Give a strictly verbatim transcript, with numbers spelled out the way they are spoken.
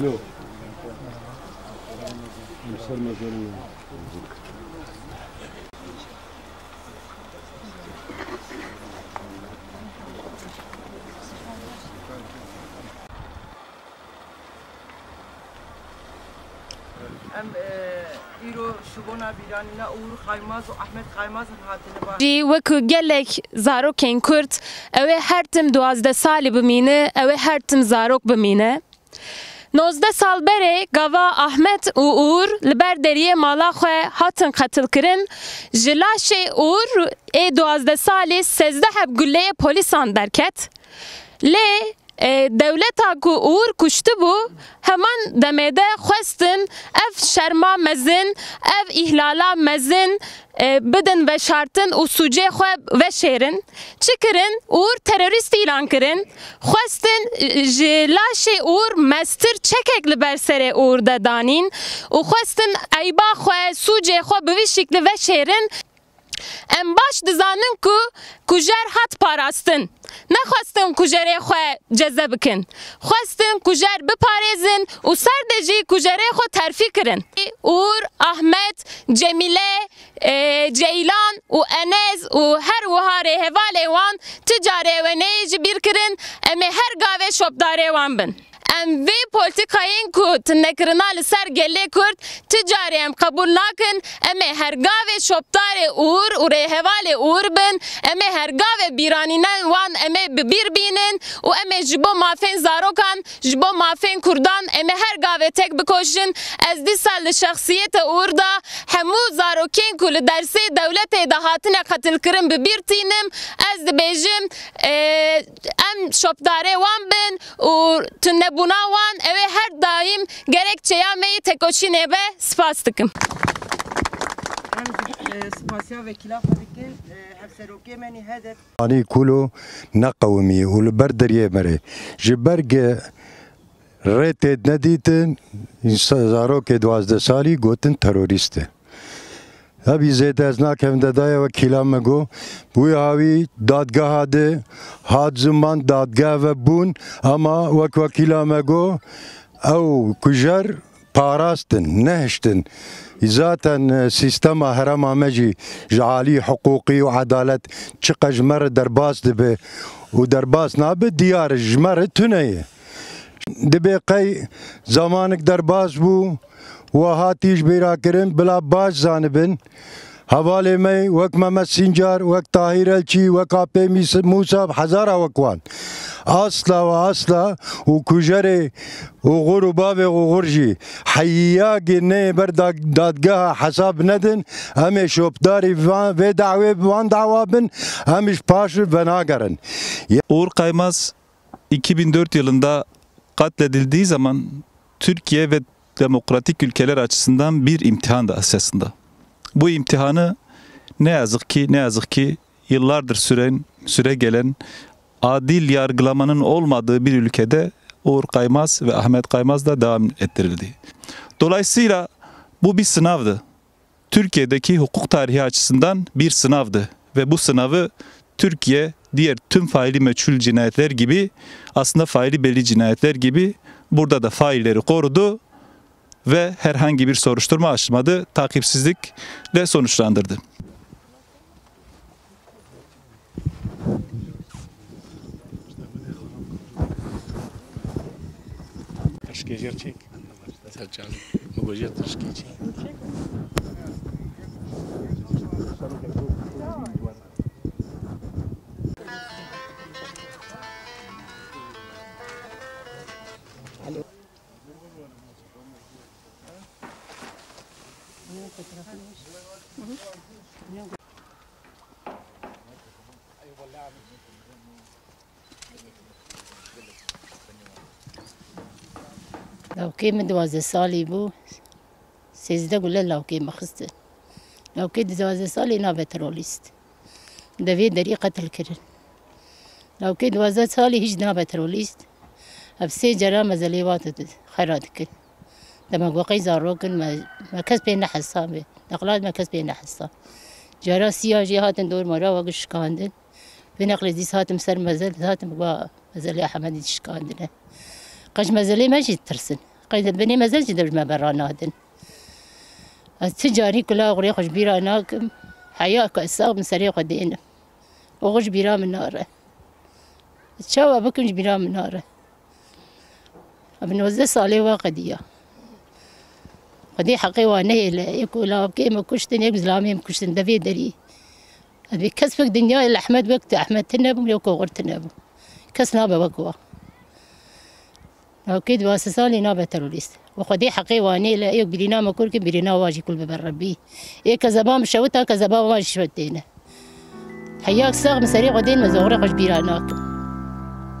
الو امسال مزالية جی وکو گلک زاروکین کرد، اوه هر تم دوازده سالی بمینه، اوه هر تم زاروک بمینه. نوزده سال بره گاوا احمد و اور لبر دریه مالا خواه هاتن قتل کرن. جلاش اور ای دوازده سالی سزده هب گله پولیسان درکت. لی دولتا کو اور کشته بو همان دمیده خواستن اف شرما مزن اف احلالا مزن بدن و شرطن و سوجه خواب و شیرن چکرن اور تروریست ایلان کرن خواستن جلاش اور مستر چکک لبرسر اور دادانین و خواستن ایبا خواه سوجه خواب بوی شکل و شیرن ام باش دزانن کو کجر هات پاراستن نخواستن کجره خواه جذب کن خواستن کجر بپارزن و سردجی کجره خواه ترفی کرن اور احمد جمیله جیلان و انز و هر وهاره هواله وان تجاره و نیج بیر کرن امی هر گاوه شبداره وان بن ام وی پولتیکاین کو تنکرنا لسر گله کرد تجاری ام قبول نکن امی هرگاوه شبدار اور و رهوال اور بن امی هرگاوه بیرانینن وان امی ببیر بینن و امی جبو مافین زاروکان جبو مافین کردان امی هرگاوه تک بکشن از دی سال شخصیت اور دا همو زاروکین کو لدرسی دولت دهاتن قتل کرن ببیر تینم از دی بیجم ام شبدار وان بن و تنب Bunawan eve her daim gerekçeye meyi tekoşin eve spastıkım. Ani kulu nakavmi ul berderiye mere. Jiberge reted neditin zarok دوازده sali gotin teröriste. Abi zedez nakevde daya vekilame go. Bu yavi dadgah de had zaman dadgah ve bun ama vak vekilame go. Ev kujar parastin nehştin. Zaten sistema herama meci jali hukuki ve adalet çıka jmer derbas dibe. O derbas nabe diyar jmer tüneye. Dibe kay zamanik derbas bu. وهاتیش بیرا کردن بلا باج زانبن حواله می وقت محمد سینجار وقت طاهر الچی وقت آپی موسی هزار وقوان اصلا و اصلا و کجره و غرباب و غرجی حیاگی نه بر دادگاه حساب ندن همه شوبداری و دعوی وان دعوابن همش پاش بناگرن. Uğur Kaymaz iki bin dört yılında katledildiği zaman Türkiye ve demokratik ülkeler açısından bir imtihandı aslında. Bu imtihanı ne yazık ki ne yazık ki yıllardır süren süre gelen adil yargılamanın olmadığı bir ülkede Uğur Kaymaz ve Ahmet Kaymaz da devam ettirildi. Dolayısıyla bu bir sınavdı. Türkiye'deki hukuk tarihi açısından bir sınavdı ve bu sınavı Türkiye diğer tüm faili meçhul cinayetler gibi aslında faili belli cinayetler gibi burada da failleri korudu. Ve herhangi bir soruşturma açmadı, takipsizlikle sonuçlandırdı. لوکی من دوازده سالی بود سیزده گله لوکی مخسته لوکی دوازده سالی نابه تروریست دوی دری قتل کرد لوکی دوازده سالی هیچ نابه تروریست افسی جرام زلیوات خیرات کرد دما واقعی زاروکن ما کس به نحسابه نقلات ما کس به نحساب جرا سیاجی هاتن دور مرا وگش کاندن به نقل دیس هاتم سر مزل هاتم با مزل احمدی شکاندنه قش مزلی ماشي ترسن قيد البني مازال جدبج ما برا نادن التجاري كلها غري خوش بيرا ناكم حياك الساق من سريق دينا وغش بيرا من ناره تشاوى بكم بيرا من ناره ابن وزة صالي واقدية قدي حقي واني لا يكون لا كيما كشتن يك زلامي مكشتن دفي دري ابي كسبك دنيا الاحمد وقت احمد تنبم لو كورتنبم كسنا بوقوا أكيد واسسالي نابة تروليست وخدي حقي واني لا يقبلنا ما كل كبرنا واجي كل ببربي إيه كذبام شوتها كذبام واجي شوتينا حياك ساق مسريق ودين مزورة قش بيراناك.